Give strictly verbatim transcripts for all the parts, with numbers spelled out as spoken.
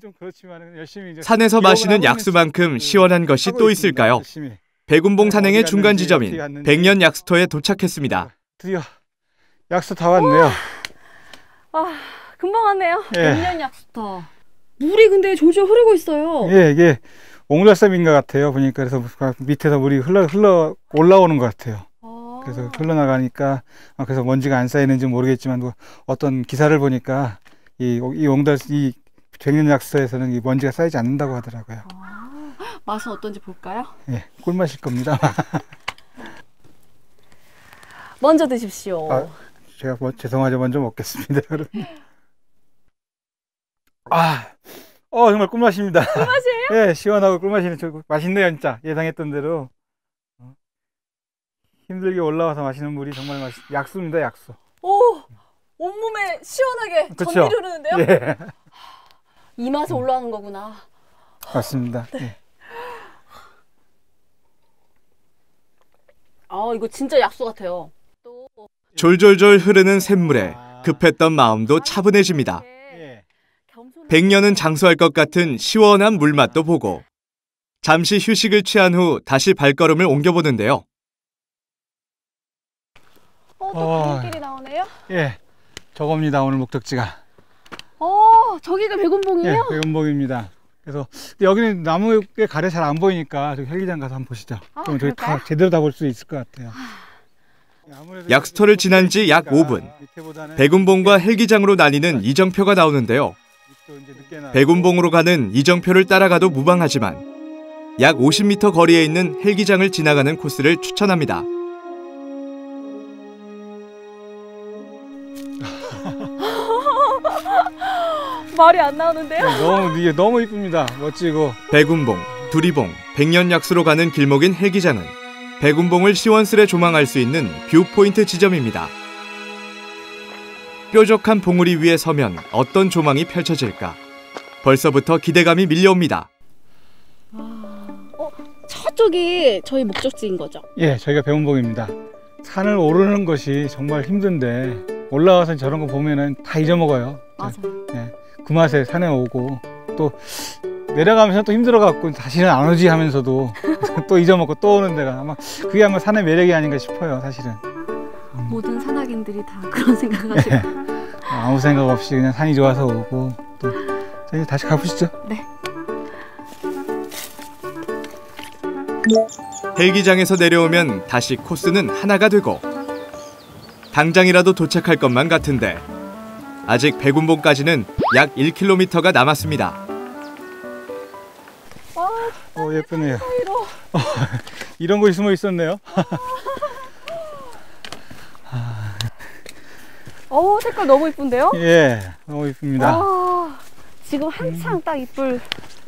좀 그렇지만 열심히 이제 산에서 마시는 약수만큼 시원한 것이 또 있을까요? 열심히. 백운봉 산행의 중간 지점인 백년 약수터에 도착했습니다. 드디어 약수 다 왔네요. 아, 금방 왔네요. 예. 백년 약수터. 물이 근데 졸졸 흐르고 있어요. 예, 이게 옥락섬인가 같아요. 보니까 그래서 밑에서 물이 흘러 흘러 올라오는 것 같아요. 아. 그래서 흘러나가니까 아, 그래서 먼지가 안 쌓이는지 모르겠지만 뭐 어떤 기사를 보니까 이 이 옥달 이 백년 약수터에서는 이 먼지가 쌓이지 않는다고 하더라고요. 아. 맛은 어떤지 볼까요? 예, 꿀맛일 겁니다. 먼저 드십시오. 아, 제가 뭐, 죄송하죠, 먼저 먹겠습니다. 아, 어 정말 꿀맛입니다. 꿀맛이에요? 예, 시원하고 꿀맛이네. 맛있네요, 진짜 예상했던 대로. 힘들게 올라와서 마시는 물이 정말 맛있. 약수입니다, 약수. 오, 온몸에 시원하게 전기 흐르는데요? 예. 이 맛에 올라오는 거구나. 맞습니다. 네. 예. 아, 이거 진짜 약수 같아요. 졸졸졸 흐르는 샘물에 급했던 마음도 차분해집니다. 백년은 장수할 것 같은 시원한 물맛도 보고 잠시 휴식을 취한 후 다시 발걸음을 옮겨보는데요. 어, 또 바닷길이 나오네요? 예, 저겁니다. 오늘 목적지가. 어, 저기가 백운봉이에요? 예, 백운봉입니다. 그래서 여기는 나무에 가래 잘 안 보이니까 저기 헬기장 가서 한번 보시죠. 아, 그럼 저기 다 제대로 다 볼 수 있을 것 같아요. 약수터를 지난 지 약 오 분. 백운봉과 헬기장으로 나뉘는 이정표가 나오는데요. 백운봉으로 가는 이정표를 따라가도 무방하지만 약 오십 미터 거리에 있는 헬기장을 지나가는 코스를 추천합니다. 말이 안 나오는데요? 너무 이게 너무 이쁩니다. 멋지고. 백운봉, 두리봉, 백년 약수로 가는 길목인 헬기장은 백운봉을 시원스레 조망할 수 있는 뷰포인트 지점입니다. 뾰족한 봉우리 위에 서면 어떤 조망이 펼쳐질까? 벌써부터 기대감이 밀려옵니다. 어, 저쪽이 저희 목적지인 거죠? 예, 저희가 백운봉입니다. 산을 오르는 것이 정말 힘든데 올라와서 저런 거 보면은 다 잊어먹어요. 맞아요. 예. 그 맛에 산에 오고 또 내려가면서 또 힘들어갖고 다시는 안 오지 하면서도 또 잊어먹고 또 오는 데가 아마 그게 아마 산의 매력이 아닌가 싶어요. 사실은 모든 산악인들이 다 그런 생각하시고 예. 아무 생각 없이 그냥 산이 좋아서 오고 또 저희 다시 가보시죠. 네. 헬기장에서 내려오면 다시 코스는 하나가 되고 당장이라도 도착할 것만 같은데 아직 백운봉까지는 약 일 킬로미터가 남았습니다. 와, 오, 예쁘네요. 어, 이런 곳이 숨어 있었네요. 어우, 색깔 너무 예쁜데요? 예, 너무 예쁩니다. 와, 지금 한창 음. 딱 이쁠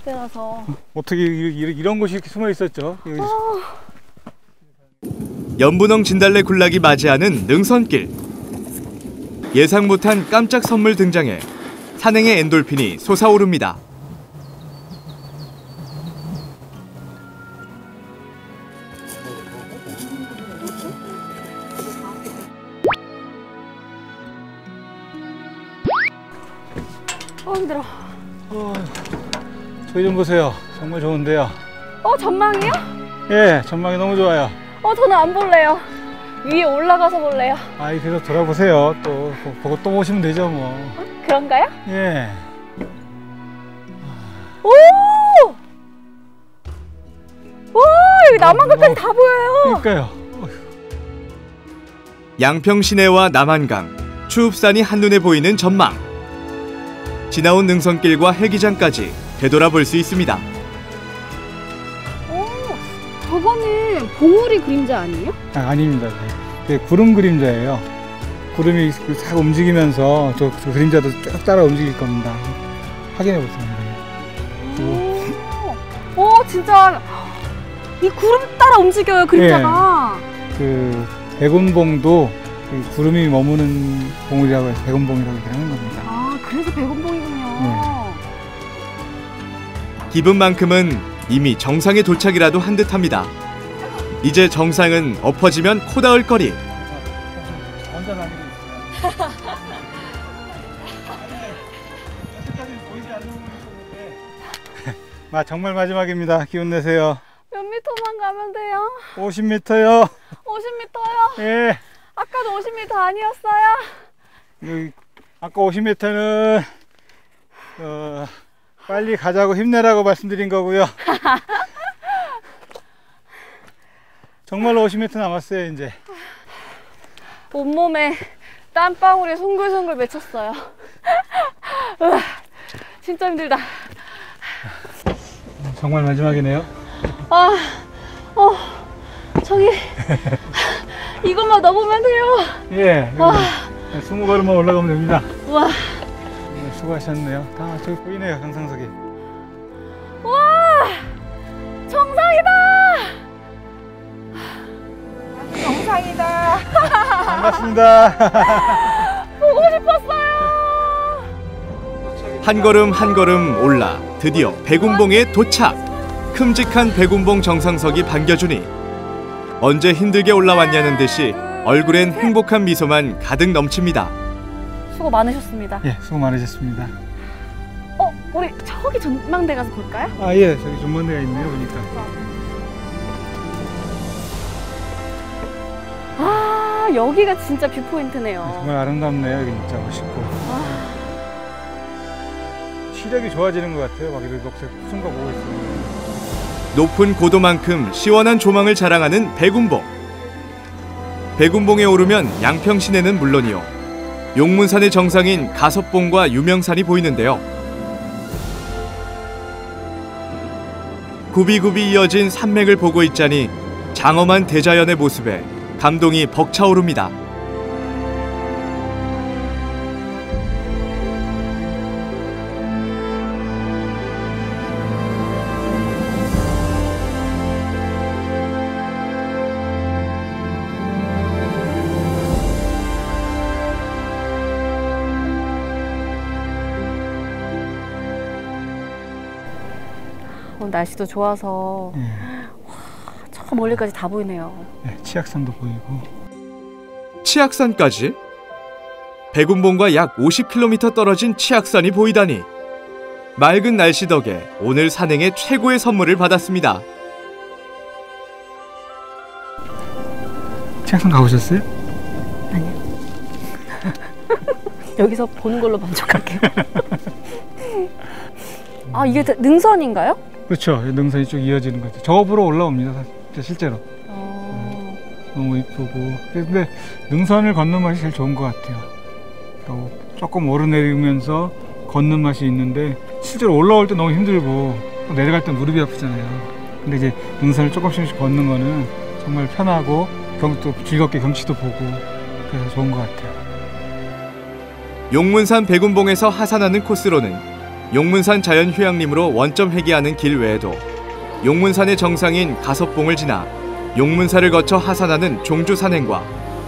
때라서. 어떻게 이런 곳이 이렇게 숨어 있었죠? 어. 연분홍 진달래 군락이 맞이하는 능선길. 예상 못한 깜짝 선물 등장에 산행의 엔돌핀이 솟아오릅니다. 어, 힘들어. 어, 저희 좀 보세요. 정말 좋은데요. 어, 전망이요? 예, 전망이 너무 좋아요. 어, 저는 안 볼래요. 위에 올라가서 볼래요. 아이, 계속 돌아보세요. 또 보고 또 보시면 되죠, 뭐. 어, 그런가요? 예. 오! 오! 여기 남한강까지 어, 다 보여요. 그러니까요. 어휴. 양평 시내와 남한강, 추읍산이 한눈에 보이는 전망. 지나온 능선길과 헬기장까지 되돌아볼 수 있습니다. 오, 저거는 봉우리 그림자 아니에요? 아, 아닙니다. 그게 구름 그림자예요. 구름이 싹 움직이면서 저, 저 그림자도 쭉 따라 움직일 겁니다. 확인해 보세요. 오, 오, 진짜 이 구름 따라 움직여요, 그림자가. 예, 그 백운봉도 그 구름이 머무는 봉우리라고 해서 백운봉이라고 하는 겁니다. 아, 그래서 백운봉이군요. 예. 기분만큼은 이미 정상에 도착이라도 한 듯합니다. 이제 정상은 엎어지면 코다울 거리. 아, 정말 마지막입니다. 기운 내세요. 몇 미터만 가면 돼요? 오십 미터요. 오십 미터요? 예. 아까도 오십 미터 아니었어요? 여기, 아까 오십 미터는 어, 빨리 가자고 힘내라고 말씀드린 거고요. 정말로 오십 미터 남았어요. 이제 온몸에 땀방울이 송글송글 맺혔어요. 진짜 힘들다. 정말 마지막이네요. 아, 어, 저기 이것만 넘으면 돼요. 예, 스무 걸음만 올라가면 됩니다. 와, 예, 수고하셨네요. 다 저기 보이네요, 강상석이. 와, 정상이다. 정상이다. 반갑습니다. 보고 싶었어요. 한 걸음 한 걸음 올라 드디어 백운봉에 도착. 큼직한 백운봉 정상석이 반겨주니 언제 힘들게 올라왔냐는 듯이 얼굴엔 행복한 미소만 가득 넘칩니다. 수고 많으셨습니다. 예, 수고 많으셨습니다. 어, 우리 저기 전망대 가서 볼까요? 아, 예, 저기 전망대가 있네요, 보니까. 아, 여기가 진짜 뷰 포인트네요. 정말 아름답네요, 여기 진짜 멋있고. 아. 시력이 좋아지는 것 같아요. 막 이렇게 녹색 풍선과 보고 있어요. 높은 고도만큼 시원한 조망을 자랑하는 백운봉. 백운봉에 오르면 양평 시내는 물론이요, 용문산의 정상인 가섭봉과 유명산이 보이는데요. 굽이굽이 이어진 산맥을 보고 있자니 장엄한 대자연의 모습에 감동이 벅차오릅니다. 날씨도 좋아서, 예. 와, 저 멀리까지 다 보이네요. 예, 치악산도 보이고. 치악산까지? 백운봉과 약 오십 킬로미터 떨어진 치악산이 보이다니. 맑은 날씨 덕에 오늘 산행의 최고의 선물을 받았습니다. 치악산 가보셨어요? 아니요. 여기서 보는 걸로 만족할게요. 아, 이게 다 능선인가요? 그렇죠. 능선이 쭉 이어지는 거죠. 저 보러 올라옵니다, 실제로. 어... 네, 너무 이쁘고. 근데 능선을 걷는 맛이 제일 좋은 것 같아요. 그러니까 조금 오르내리면서 걷는 맛이 있는데, 실제로 올라올 때 너무 힘들고 또 내려갈 때 무릎이 아프잖아요. 근데 이제 능선을 조금씩 걷는 거는 정말 편하고 경도 즐겁게 경치도 보고 그래서 좋은 것 같아요. 용문산 백운봉에서 하산하는 코스로는 용문산 자연휴양림으로 원점 회귀하는 길 외에도 용문산의 정상인 가섭봉을 지나 용문사를 거쳐 하산하는 종주 산행과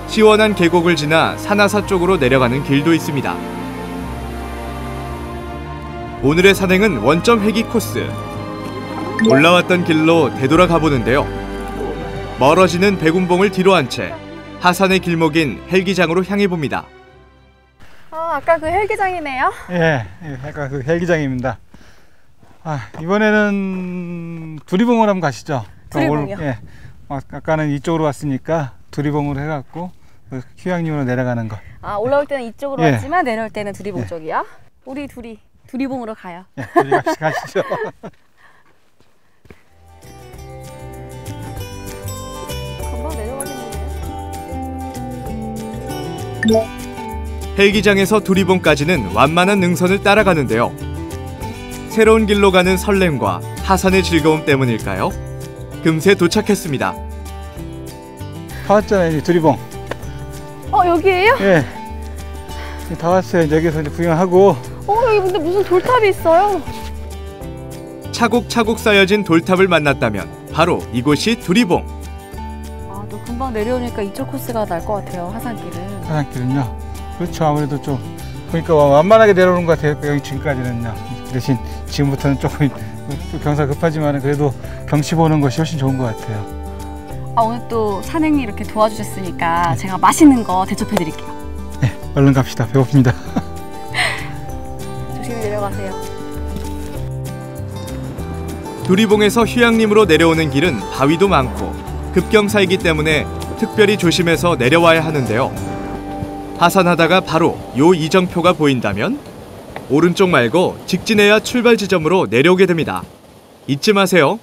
시원한 계곡을 지나 산하사 쪽으로 내려가는 길도 있습니다. 오늘의 산행은 원점 회귀 코스. 올라왔던 길로 되돌아 가보는데요. 멀어지는 백운봉을 뒤로 한 채 하산의 길목인 헬기장으로 향해 봅니다. 아, 아까 그 헬기장이네요? 예, 예, 아까 그 헬기장입니다. 아, 이번에는 두리봉으로 한번 가시죠. 두리봉이요? 올, 예, 아까는 이쪽으로 왔으니까 두리봉으로 해갖고 휴양림으로 내려가는 거. 아, 올라올 때는 이쪽으로 예. 왔지만 내려올 때는 두리봉 예. 쪽이요? 우리 둘이 두리봉으로 가요. 예, 둘이 같이 가시죠. 금방 내려가겠네요. 헬기장에서 두리봉까지는 완만한 능선을 따라가는데요. 새로운 길로 가는 설렘과 하산의 즐거움 때문일까요? 금세 도착했습니다. 다 왔잖아요, 두리봉. 어, 여기예요? 예. 다 왔어요. 여기서 이제 구경하고. 어, 여기 근데 무슨 돌탑이 있어요? 차곡차곡 쌓여진 돌탑을 만났다면 바로 이곳이 두리봉. 아, 또 금방 내려오니까 이쪽 코스가 날 것 같아요, 하산길은. 하산길은요? 그렇죠. 아무래도 좀 그러니까 완만하게 내려오는 것 같아요. 여기 지금까지는요. 대신 지금부터는 조금 경사 급하지만 그래도 경치 보는 것이 훨씬 좋은 것 같아요. 아, 오늘 또 산행이 이렇게 도와주셨으니까 네. 제가 맛있는 거 대접해 드릴게요. 네, 얼른 갑시다. 배고픕니다. 조심히 내려가세요. 두리봉에서 휴양림으로 내려오는 길은 바위도 많고 급경사이기 때문에 특별히 조심해서 내려와야 하는데요. 하산하다가 바로 요 이정표가 보인다면 오른쪽 말고 직진해야 출발 지점으로 내려오게 됩니다. 잊지 마세요.